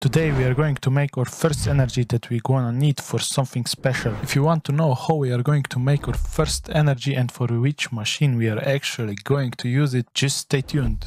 Today we are going to make our first energy that we're gonna need for something special. If you want to know how we are going to make our first energy and for which machine we are actually going to use it, just stay tuned.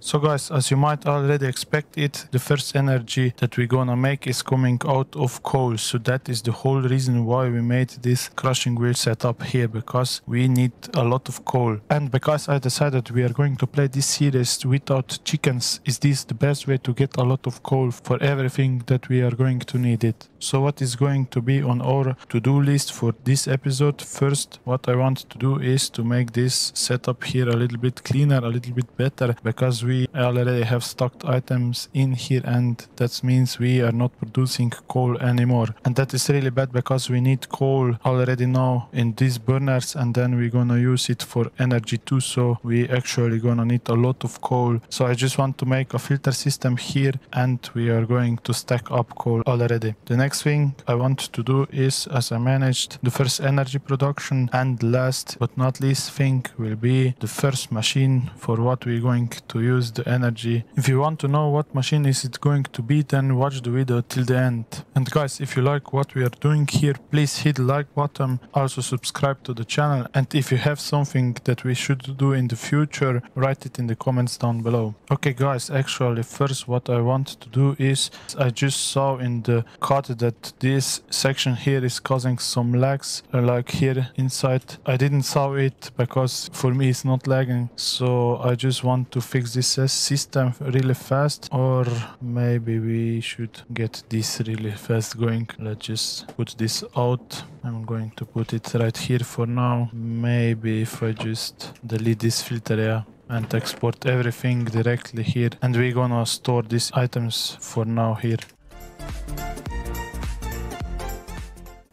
So guys, as you might already expect it, the first energy that we're gonna make is coming out of coal. So that is the whole reason why we made this crushing wheel setup here, because we need a lot of coal. And because I decided we are going to play this series without chickens, is this the best way to get a lot of coal for everything that we are going to need it. So what is going to be on our to-do list for this episode? First, what I want to do is to make this setup here a little bit cleaner, a little bit better, because we already have stocked items in here, and that means we are not producing coal anymore. And that is really bad because we need coal already now in these burners, and then we're gonna use it for energy too, so we actually gonna need a lot of coal. So I just want to make a filter system here, and we are going to stack up coal already. The next thing I want to do is, as I managed the first energy production, and last but not least thing will be the first machine for what we're going to use the energy. If you want to know what machine is it going to be, then watch the video till the end. And guys, if you like what we are doing here, please hit the like button, also subscribe to the channel, and if you have something that we should do in the future, write it in the comments down below. Okay guys, actually first what I want to do is, I just saw in the code that this section here is causing some lags, like here inside. I didn't saw it because for me it's not lagging, so I just want to fix this system really fast, or maybe we should get this really fast going. Let's just put this out. I'm going to put it right here for now. Maybe if I just delete this filter, yeah, and export everything directly here, and we're gonna store these items for now here.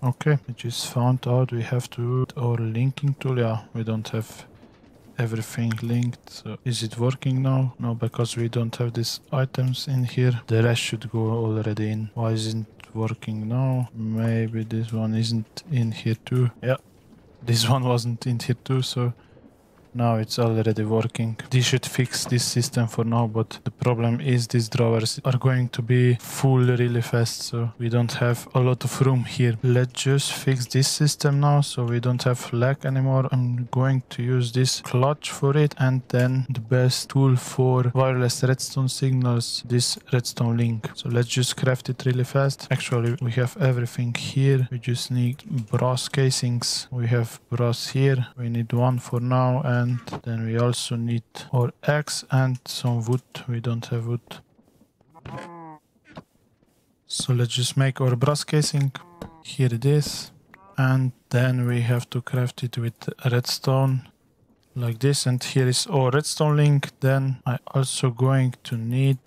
Okay, we just found out we have to do our linking tool. Yeah, we don't have everything linked. So is it working now? No, because we don't have these items in here. The rest should go already in. Why isn't it working now? Maybe this one isn't in here too. Yeah, this one wasn't in here too, so now it's already working. This should fix this system for now, but the problem is these drawers are going to be full really fast, so we don't have a lot of room here. Let's just fix this system now, so we don't have lag anymore. I'm going to use this clutch for it, and then the best tool for wireless redstone signals, this redstone link. So let's just craft it really fast. Actually, we have everything here. We just need brass casings. We have brass here. We need one for now, and then we also need our axe and some wood. We don't have wood. So let's just make our brass casing. Here it is. And then we have to craft it with redstone like this. And here is our redstone link. Then I'm also going to need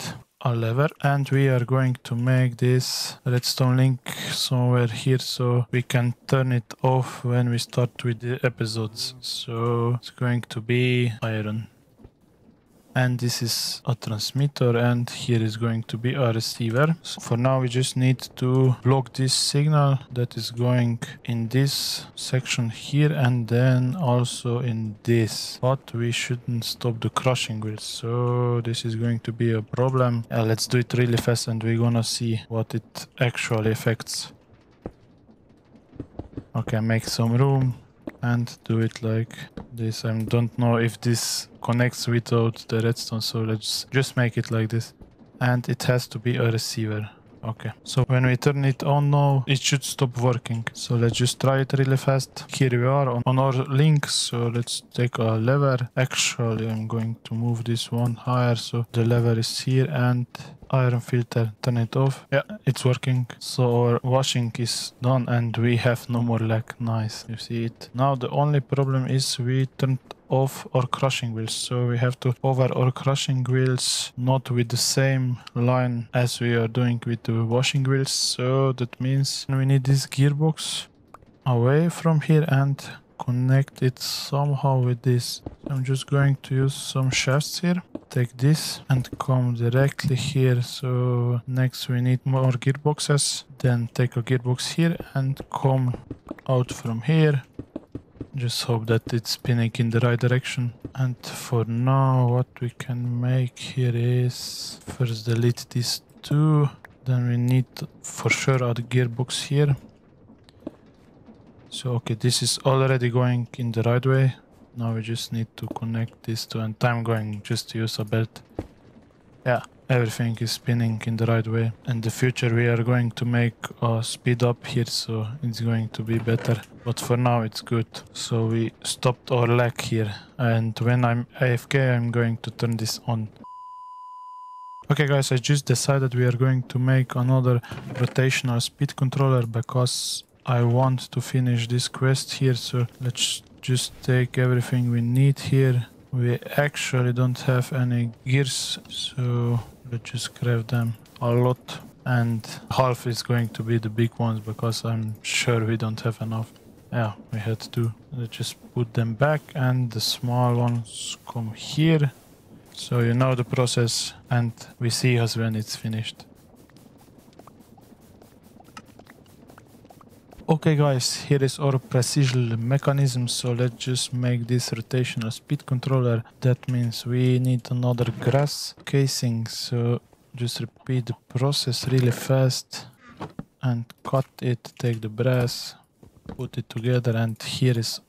a lever, and we are going to make this redstone link somewhere here, so we can turn it off when we start with the episodes. So it's going to be iron, and this is a transmitter, and here is going to be a receiver. So for now we just need to block this signal that is going in this section here, and then also in this, but we shouldn't stop the crushing wheels, so this is going to be a problem. Let's do it really fast, and we're gonna see what it actually affects. Okay, make some room and do it like this. I don't know if this connects without the redstone, so let's just make it like this. And it has to be a receiver. Okay, so when we turn it on now, it should stop working. So let's just try it really fast. Here we are on our link, so let's take a lever. Actually, I'm going to move this one higher, so the lever is here, and iron filter, turn it off. Yeah, it's working. So our washing is done, and we have no more lag. Nice, you see it. Now the only problem is we turned off our crushing wheels, so we have to hover our crushing wheels not with the same line as we are doing with the washing wheels. So that means we need this gearbox away from here and connect it somehow with this. I'm just going to use some shafts here. Take this and come directly here. So next we need more gearboxes. Then take a gearbox here and come out from here. Just hope that it's spinning in the right direction. And for now, what we can make here is first delete these two. Then we need for sure our gearbox here. So okay, this is already going in the right way. Now we just need to connect these two, and I'm going just to use a belt. Yeah, everything is spinning in the right way. In the future we are going to make a speed up here, so it's going to be better. But for now it's good. So we stopped our lag here, and when I'm AFK I'm going to turn this on. Okay guys, I just decided we are going to make another rotational speed controller because I want to finish this quest here. So let's just take everything we need here. We actually don't have any gears, so let's just craft them a lot, and half is going to be the big ones because I'm sure we don't have enough. Yeah, we had two. Let's just put them back, and the small ones come here. So you know the process, and we see us when it's finished. Okay guys, here is our precision mechanism, so let's just make this rotational speed controller. That means we need another grass casing, so just repeat the process really fast and cut it, take the brass, put it together, and here is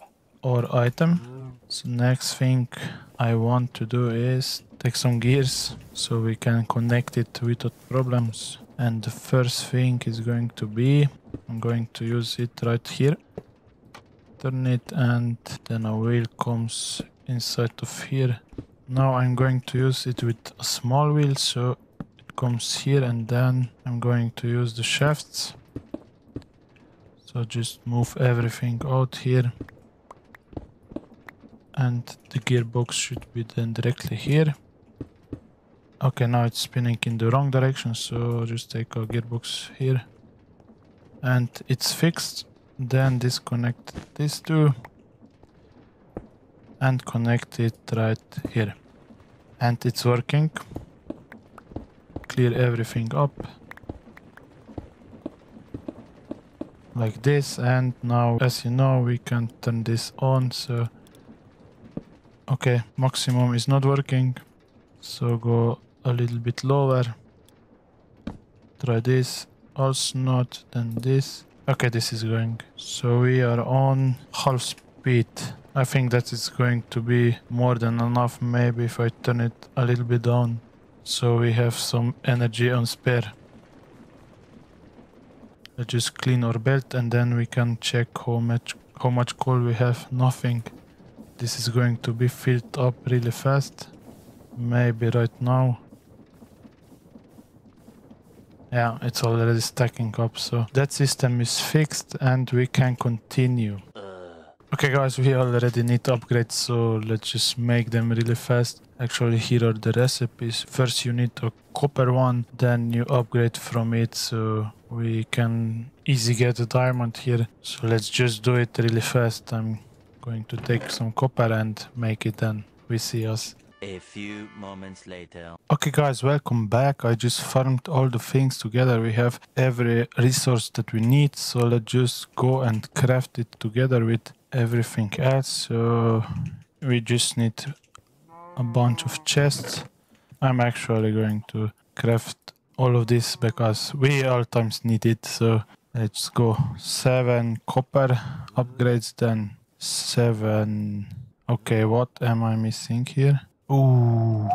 our item. So next thing I want to do is take some gears so we can connect it without problems. And the first thing is going to be, I'm going to use it right here, turn it, and then a wheel comes inside of here. Now I'm going to use it with a small wheel, so it comes here, and then I'm going to use the shafts. So just move everything out here, and the gearbox should be then directly here. Okay, now it's spinning in the wrong direction, so just take our gearbox here, and it's fixed. Then disconnect these two and connect it right here, and it's working. Clear everything up like this, and now, as you know, we can turn this on. So okay, maximum is not working, so go a little bit lower. Try this, also not, then this. Okay, this is going. So we are on half speed. I think that it's going to be more than enough, maybe if I turn it a little bit down, so we have some energy on spare. Let's just clean our belt, and then we can check how much coal we have. Nothing. This is going to be filled up really fast. Maybe right now. Yeah, it's already stacking up, so that system is fixed and we can continue. Okay guys, we already need upgrades, so let's just make them really fast. Actually, here are the recipes. First you need a copper one, then you upgrade from it, so we can easily get a diamond here. So let's just do it really fast. I'm going to take some copper and make it, then we see us. A few moments later. Okay guys, welcome back. I just farmed all the things together. We have every resource that we need, so let's just go and craft it together with everything else. So we just need a bunch of chests. I'm actually going to craft all of this because we all times need it. So let's go 7 copper upgrades, then 7. Okay, what am I missing here? Ooh,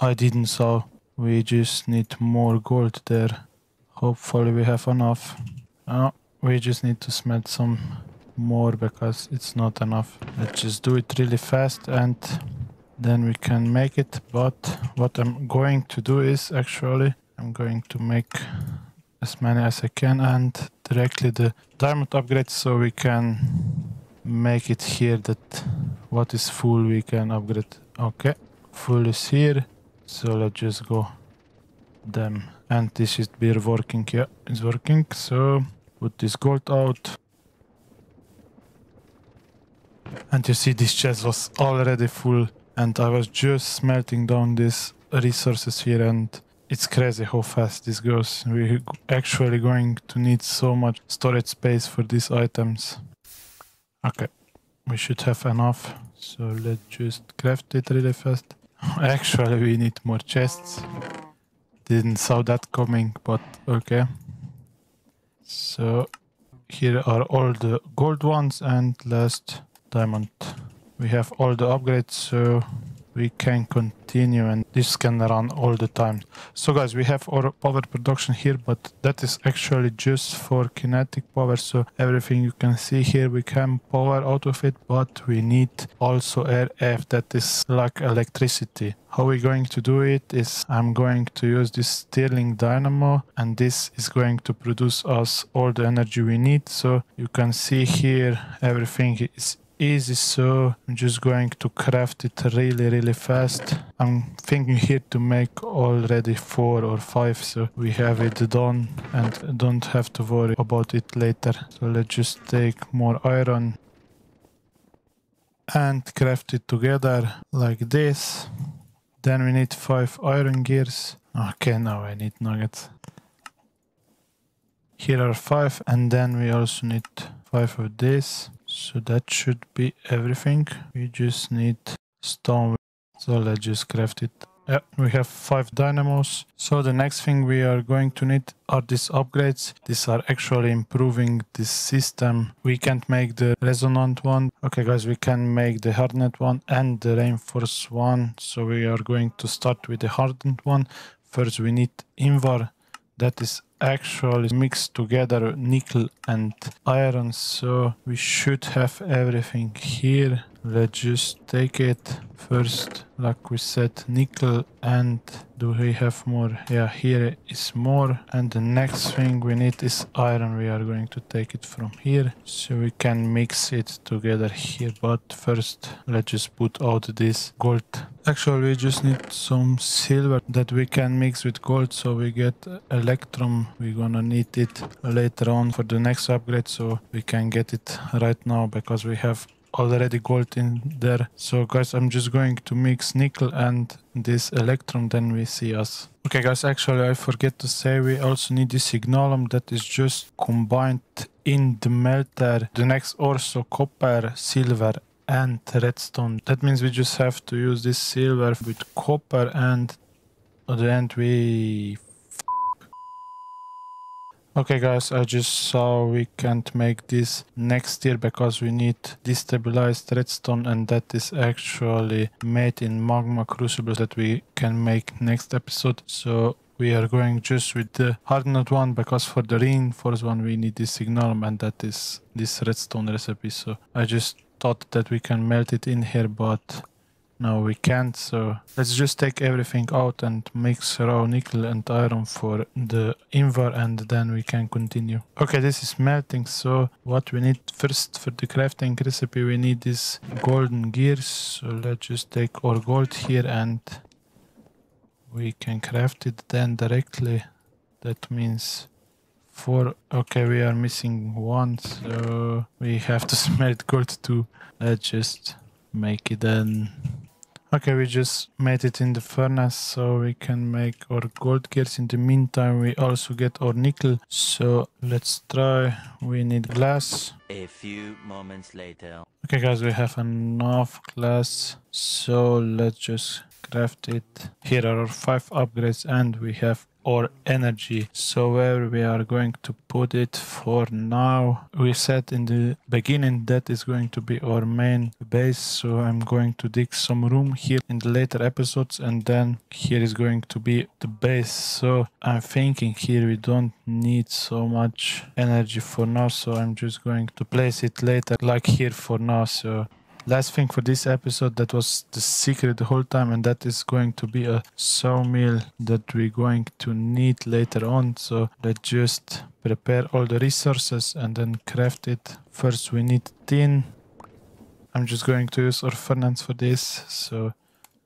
I didn't saw. We just need more gold there. Hopefully we have enough. We just need to smelt some more because it's not enough. Let's just do it really fast and then we can make it. But what I'm going to do is actually I'm going to make as many as I can and directly the diamond upgrades, so we can make it here that what is full we can upgrade. Okay. Full is here, so let's just go them, and this should be working. Yeah, it's working. So put this gold out, and you see this chest was already full, and I was just smelting down these resources here, and it's crazy how fast this goes. We're actually going to need so much storage space for these items. Okay, We should have enough, so let's just craft it really fast. Actually, we need more chests. Didn't saw that coming, but okay. So here are all the gold ones and last diamond. We have all the upgrades, so we can continue, and this can run all the time. So guys, we have our power production here, but that is actually just for kinetic power. So everything you can see here, we can power out of it, but we need also RF, that is like electricity. How we're going to do it is I'm going to use this Stirling dynamo, and this is going to produce us all the energy we need. So you can see here everything is easy, so I'm just going to craft it really fast. I'm thinking here to make already 4 or 5, so we have it done and don't have to worry about it later. So let's just take more iron and craft it together like this. Then we need 5 iron gears. Okay, now I need nuggets. Here are 5, and then we also need 5 of this. So that should be everything. We just need stone, so let's just craft it. Yeah, we have 5 dynamos. So the next thing we are going to need are these upgrades. These are actually improving this system. We can't make the resonant one. Okay guys, we can make the hardened one and the reinforced one. So we are going to start with the hardened one. First we need Invar. That is actually mixed together nickel and iron, so we should have everything here. Let's just take it first, like we said, nickel. And do we have more? Yeah, here is more. And the next thing we need is iron. We are going to take it from here, so we can mix it together here. But first let's just put out this gold. Actually, we just need some silver that we can mix with gold, so we get electrum. We're gonna need it later on for the next upgrade, so we can get it right now because we have already gold in there. So guys, I'm just going to mix nickel and this electrum, then we see us. Okay guys, actually I forget to say we also need the signalum that is just combined in the melter. The next also copper, silver and redstone. That means we just have to use this silver with copper, and at the end we okay guys, I just saw we can't make this next year because we need destabilized redstone, and that is actually made in magma crucible that we can make next episode. So we are going just with the hardened one because for the reinforced one we need this signalum, and that is this redstone recipe. So I just thought that we can melt it in here, but no, we can't. So let's just take everything out and mix raw nickel and iron for the Invar, and then we can continue. Okay, this is melting. So what we need first for the crafting recipe, we need these golden gears. So let's just take our gold here and we can craft it then directly. That means 4. Okay, we are missing 1, so we have to smelt gold too. Let's just make it then. Okay, we just made it in the furnace, so we can make our gold gears. In the meantime, we also get our nickel. So let's try. We need glass. A few moments later. Okay guys, we have enough glass, so let's just craft it. Here are our 5 upgrades, and we have our energy. So where we are going to put it for now, we said in the beginning that is going to be our main base, so I'm going to dig some room here in the later episodes, and then here is going to be the base. So I'm thinking here we don't need so much energy for now, so I'm just going to place it later, like here for now. So last thing for this episode, that was the secret the whole time, and that is going to be a sawmill that we're going to need later on. So let's just prepare all the resources and then craft it. First we need tin. I'm just going to use our furnace for this, so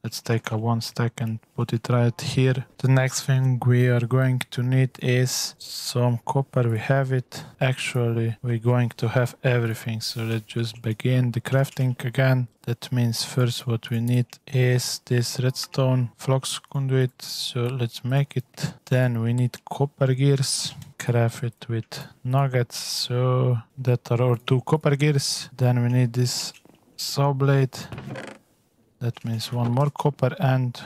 let's take a 1 stack and put it right here. The next thing we are going to need is some copper. We have it. Actually, we're going to have everything. So let's just begin the crafting again. That means first what we need is this redstone flux conduit. So let's make it. Then we need copper gears. Craft it with nuggets. So that are our 2 copper gears. Then we need this saw blade. That means one more copper, and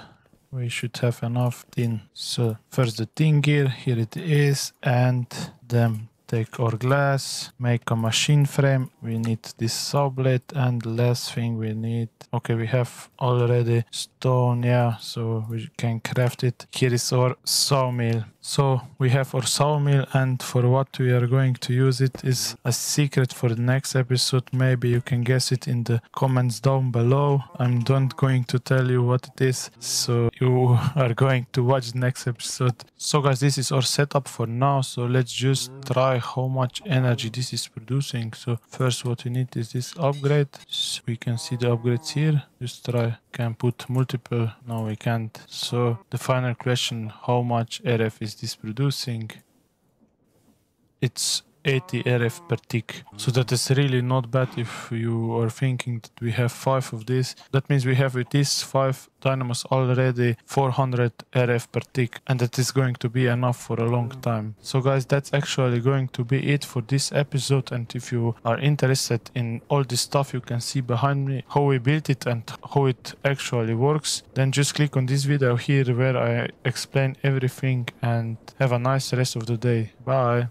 we should have enough tin. So first the tin gear, here it is, and then take our glass, make a machine frame. We need this saw blade, and last thing we need, okay, we have already stone, yeah, so we can craft it. Here is our sawmill. So we have our sawmill, and for what we are going to use it is a secret for the next episode. Maybe you can guess it in the comments down below. I'm not going to tell you what it is, so you are going to watch the next episode. So guys, this is our setup for now, so let's just try how much energy this is producing. So first what we need is this upgrade. So we can see the upgrades here. Just try, can put multiple, no we can't. So the final question, how much RF is this producing? It's 80 RF per tick, so that is really not bad. If you are thinking that we have 5 of this, that means we have with these 5 dynamos already 400 RF per tick, and that is going to be enough for a long time. So guys, that's actually going to be it for this episode, and if you are interested in all this stuff you can see behind me, how we built it and how it actually works, then just click on this video here where I explain everything, and have a nice rest of the day. Bye.